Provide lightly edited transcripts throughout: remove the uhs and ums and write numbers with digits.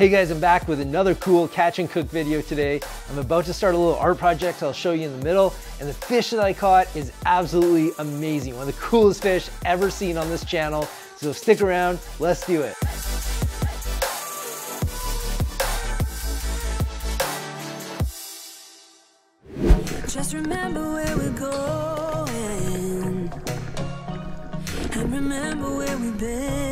Hey guys, I'm back with another cool catch and cook video today. I'm about to start a little art project I'll show you in the middle, and the fish that I caught is absolutely amazing. One of the coolest fish ever seen on this channel. So stick around, let's do it. Just remember where we're going, and remember where we've been.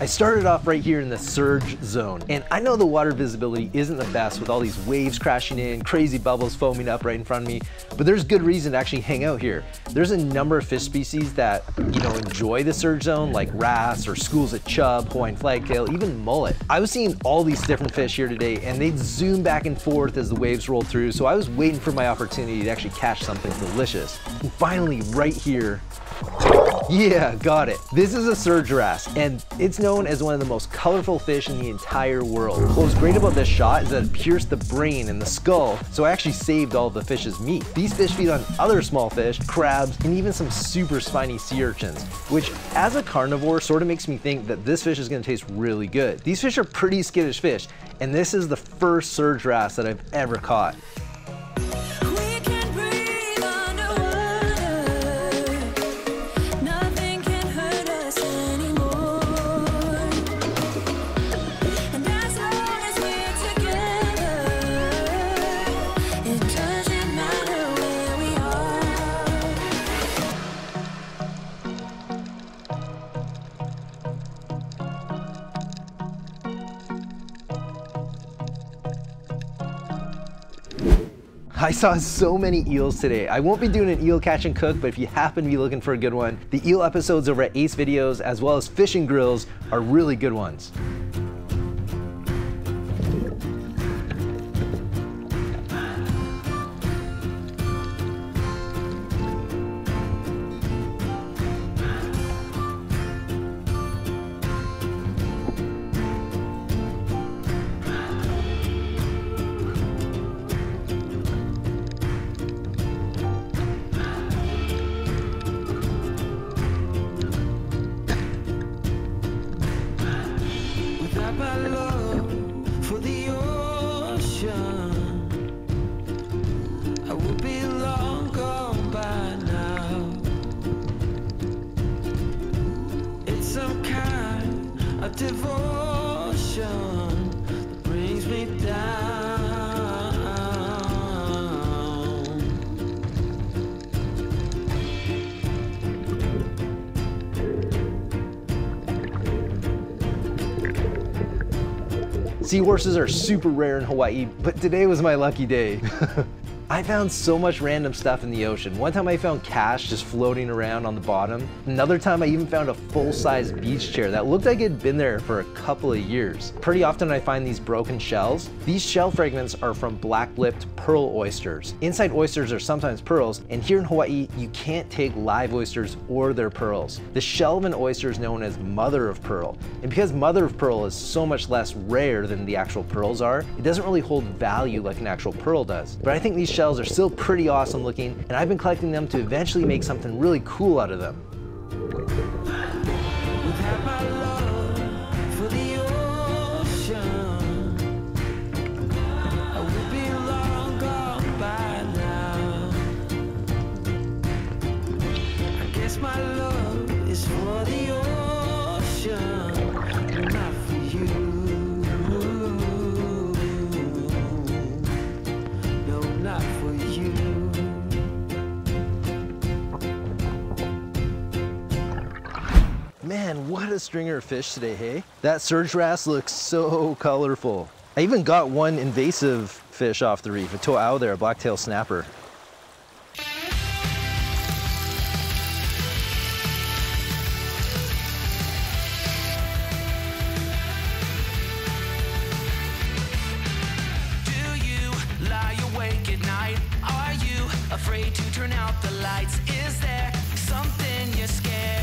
I started off right here in the surge zone, and I know the water visibility isn't the best with all these waves crashing in, crazy bubbles foaming up right in front of me, but there's good reason to actually hang out here. There's a number of fish species that, you know, enjoy the surge zone, like wrasse or schools of chub, Hawaiian flagtail, even mullet. I was seeing all these different fish here today, and they'd zoom back and forth as the waves rolled through, so I was waiting for my opportunity to actually catch something delicious. And finally, right here, yeah, got it. This is a surge wrasse, and it's known as one of the most colorful fish in the entire world. What was great about this shot is that it pierced the brain and the skull, so I actually saved all the fish's meat. These fish feed on other small fish, crabs, and even some super spiny sea urchins, which as a carnivore sort of makes me think that this fish is gonna taste really good. These fish are pretty skittish fish, and this is the first surge wrasse that I've ever caught. I saw so many eels today. I won't be doing an eel catch and cook, but if you happen to be looking for a good one, the eel episodes over at Ace Videos as well as FishNGrillz are really good ones. Seahorses are super rare in Hawaii, but today was my lucky day. I found so much random stuff in the ocean. One time I found cash just floating around on the bottom. Another time I even found a full-size beach chair that looked like it had been there for a couple of years. Pretty often I find these broken shells. These shell fragments are from black lipped pearl oysters. Inside oysters are sometimes pearls, and here in Hawaii, you can't take live oysters or their pearls. The shell of an oyster is known as mother of pearl, and because mother of pearl is so much less rare than the actual pearls are, it doesn't really hold value like an actual pearl does. But I think these shells are still pretty awesome looking, and I've been collecting them to eventually make something really cool out of them. Man, what a stringer of fish today, hey? That surge wrasse looks so colorful. I even got one invasive fish off the reef, a toau there, a black-tailed snapper. Afraid to turn out the lights? Is there something you're scared?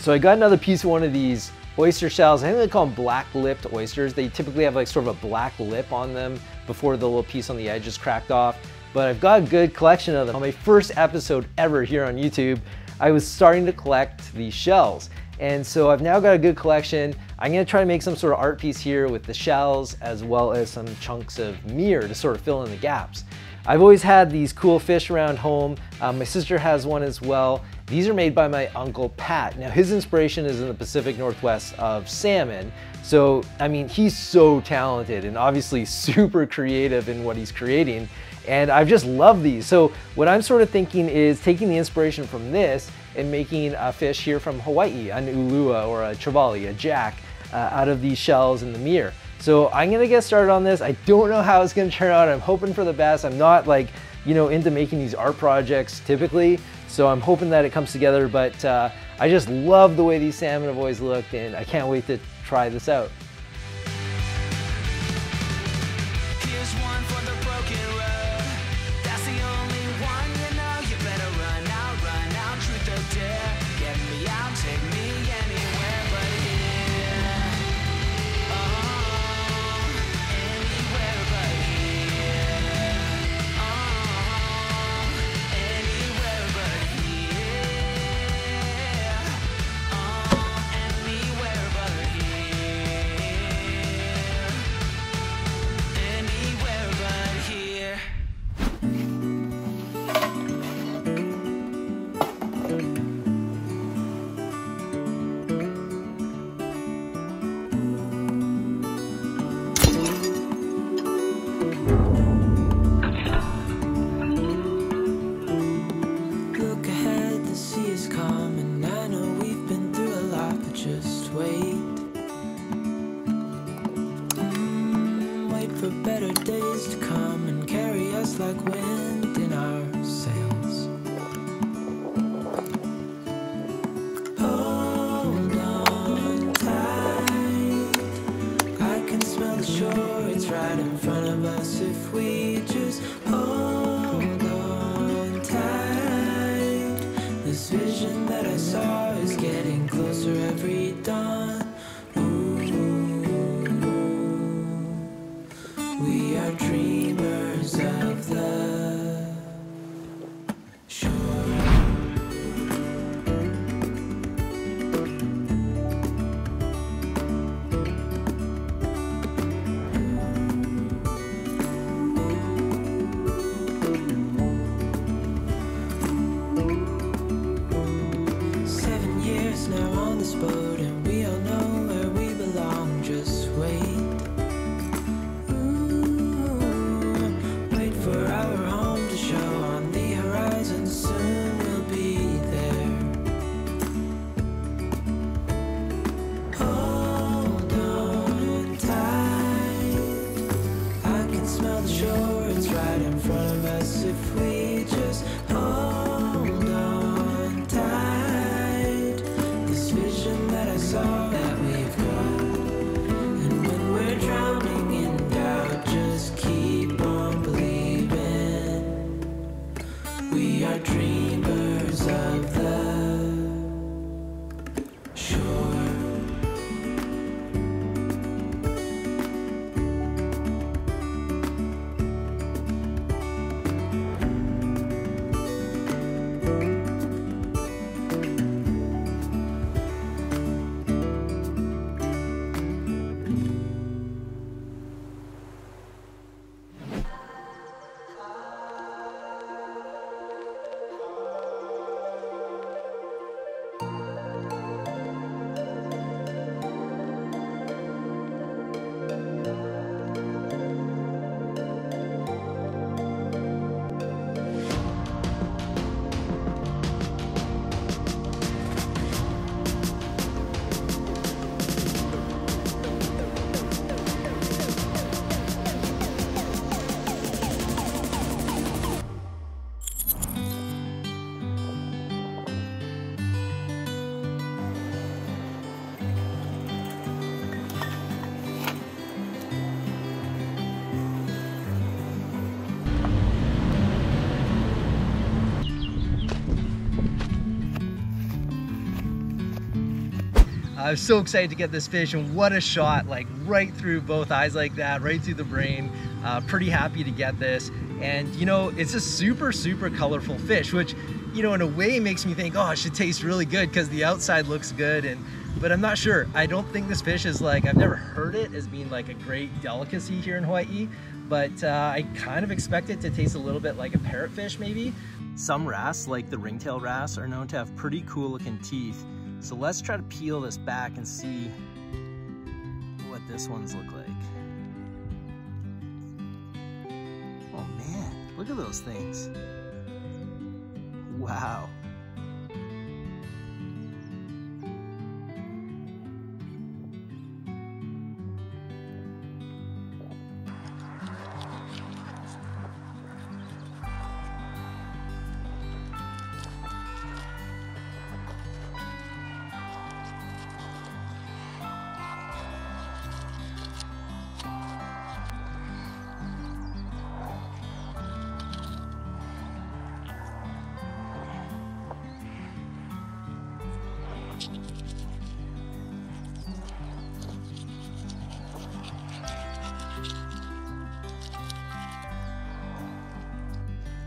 So I got another piece of one of these oyster shells. I think they call them black lipped oysters. They typically have like sort of a black lip on them before the little piece on the edge is cracked off. But I've got a good collection of them. On my first episode ever here on YouTube, I was starting to collect these shells. And so I've now got a good collection. I'm gonna try to make some sort of art piece here with the shells as well as some chunks of mirror to sort of fill in the gaps. I've always had these cool fish around home. My sister has one as well. These are made by my uncle Pat. Now his inspiration is in the Pacific Northwest of salmon. So, I mean, he's so talented and obviously super creative in what he's creating. And I've just loved these. So what I'm sort of thinking is taking the inspiration from this and making a fish here from Hawaii, an ulua or a trevally, a jack, out of these shells in the mirror. So I'm gonna get started on this. I don't know how it's gonna turn out. I'm hoping for the best. I'm not like, you know, into making these art projects typically. So I'm hoping that it comes together, but I just love the way these salmon have always looked and I can't wait to try this out. I was so excited to get this fish, and what a shot, like right through both eyes like that, right through the brain. Pretty happy to get this. And you know, it's a super, super colorful fish, which, you know, in a way makes me think, oh, it should taste really good because the outside looks good. But I'm not sure. I don't think this fish is like, I've never heard it as being like a great delicacy here in Hawaii, but I kind of expect it to taste a little bit like a parrotfish maybe. Some wrasse, like the ringtail wrasse, are known to have pretty cool looking teeth. So let's try to peel this back and see what this one's look like. Oh man, look at those things. Wow.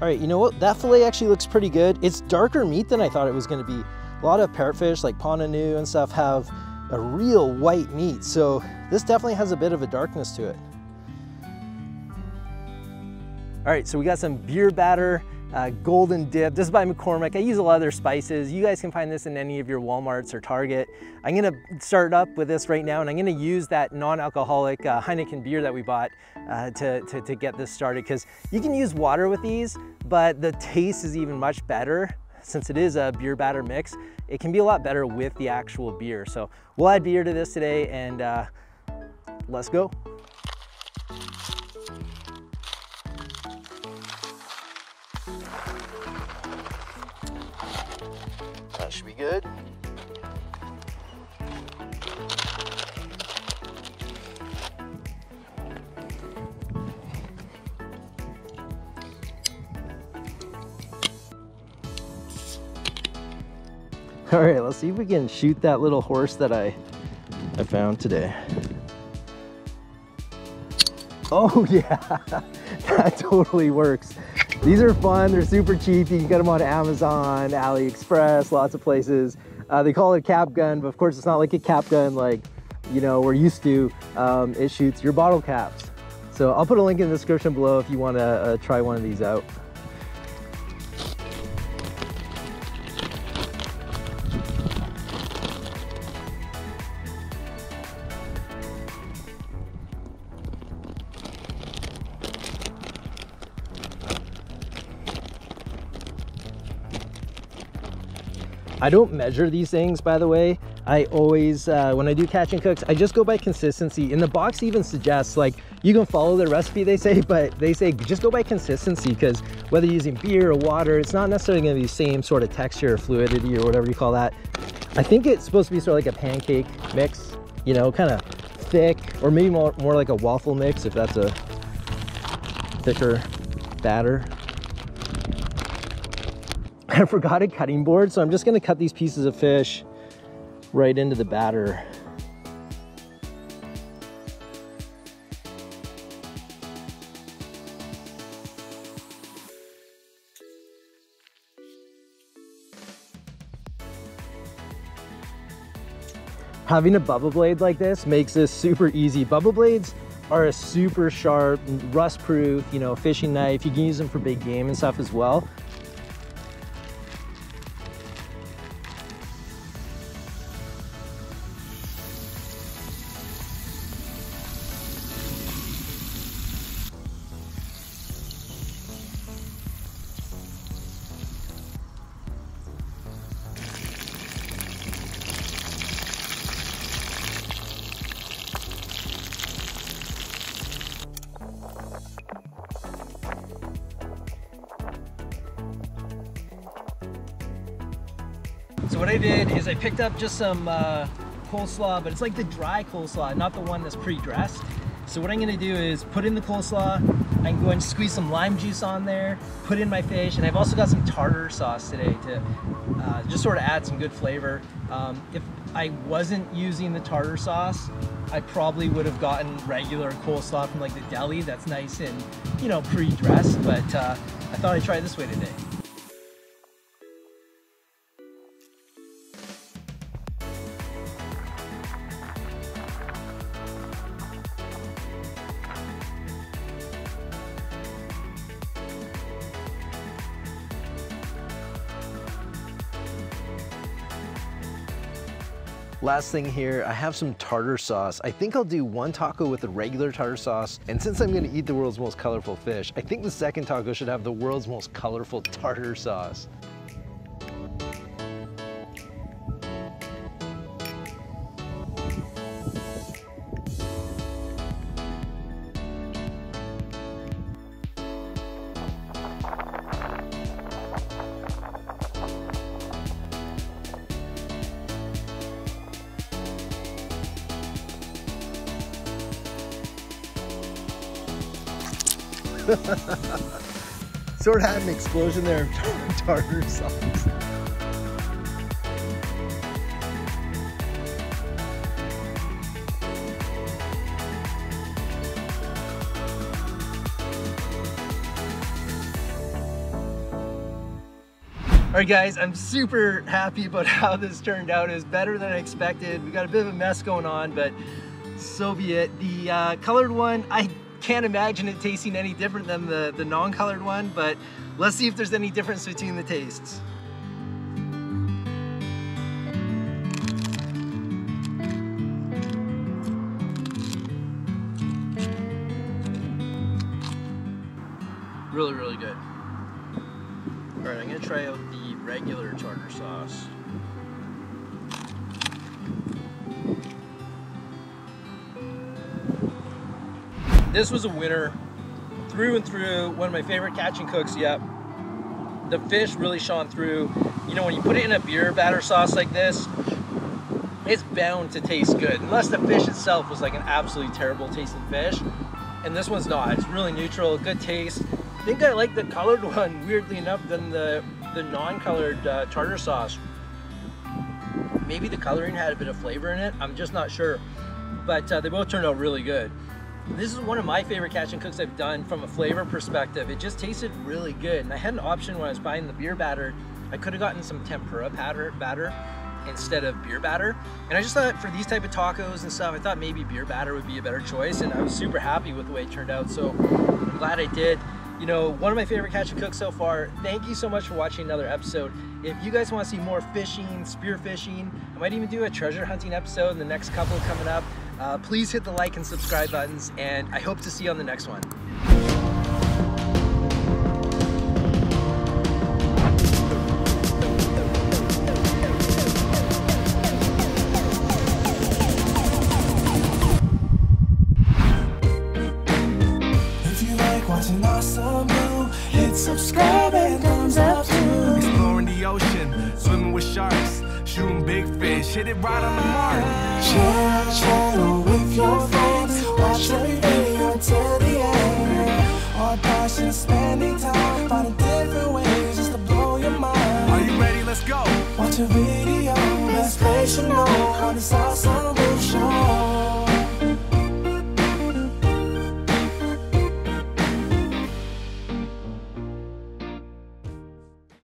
All right, you know what? That fillet actually looks pretty good. It's darker meat than I thought it was gonna be. A lot of parrotfish like pananu and stuff have a real white meat. So this definitely has a bit of a darkness to it. All right, so we got some beer batter, golden dip. This is by McCormick. I use a lot of their spices. You guys can find this in any of your Walmarts or Target. I'm gonna start up with this right now, and I'm gonna use that non-alcoholic Heineken beer that we bought to get this started, because you can use water with these, but the taste is even much better. Since it is a beer batter mix, it can be a lot better with the actual beer. So we'll add beer to this today, and let's go. That should be good. All right, let's see if we can shoot that little horse that I found today. Oh yeah, that totally works. These are fun, they're super cheap. You can get them on Amazon, AliExpress, lots of places. They call it a cap gun, but of course it's not like a cap gun like, you know, we're used to. It shoots your bottle caps. So I'll put a link in the description below if you wanna try one of these out. I don't measure these things, by the way. I always, when I do catch and cooks, I just go by consistency. And the box even suggests, like, you can follow the recipe, they say, but they say just go by consistency, because whether you're using beer or water, it's not necessarily gonna be the same sort of texture or fluidity or whatever you call that. I think it's supposed to be sort of like a pancake mix, you know, kind of thick, or maybe more like a waffle mix if that's a thicker batter. I forgot a cutting board, so I'm just gonna cut these pieces of fish right into the batter. Having a Bubba blade like this makes this super easy. Bubba blades are a super sharp, rust-proof, you know, fishing knife. You can use them for big game and stuff as well. So what I did is I picked up just some coleslaw, but it's like the dry coleslaw, not the one that's pre-dressed. So what I'm gonna do is put in the coleslaw, I can go and squeeze some lime juice on there, put in my fish, and I've also got some tartar sauce today to just sort of add some good flavor. If I wasn't using the tartar sauce, I probably would have gotten regular coleslaw from like the deli. That's nice and, you know, pre-dressed, but I thought I'd try it this way today. Last thing here, I have some tartar sauce. I think I'll do one taco with the regular tartar sauce. And since I'm gonna eat the world's most colorful fish, I think the second taco should have the world's most colorful tartar sauce. Sort of had an explosion there of tartar sauce. All right guys, I'm super happy about how this turned out. It was better than I expected. We got a bit of a mess going on, but so be it. The colored one, I can't imagine it tasting any different than the non-colored one, but let's see if there's any difference between the tastes. Really, really good. All right, I'm gonna try out the regular tartar sauce. This was a winner, through and through, one of my favorite catch and cooks, yep. The fish really shone through. You know, when you put it in a beer batter sauce like this, it's bound to taste good, unless the fish itself was like an absolutely terrible tasting fish. And this one's not, it's really neutral, good taste. I think I like the colored one, weirdly enough, than the non-colored tartar sauce. Maybe the coloring had a bit of flavor in it, I'm just not sure. But they both turned out really good. This is one of my favorite catch and cooks I've done from a flavor perspective. It just tasted really good. And I had an option when I was buying the beer batter. I could have gotten some tempura batter instead of beer batter. And I just thought for these type of tacos and stuff, I thought maybe beer batter would be a better choice. And I was super happy with the way it turned out. So I'm glad I did. You know, one of my favorite catch and cooks so far. Thank you so much for watching another episode. If you guys want to see more fishing, spear fishing, I might even do a treasure hunting episode in the next couple coming up. Please hit the like and subscribe buttons, and I hope to see you on the next one. Hit it right on the mark. Share a channel with your friends. Watch every video till the end. All passion, spending time. Find a different way just to blow your mind. Are you ready? Let's go. Watch a video. Let's play, you know how this awesome will show.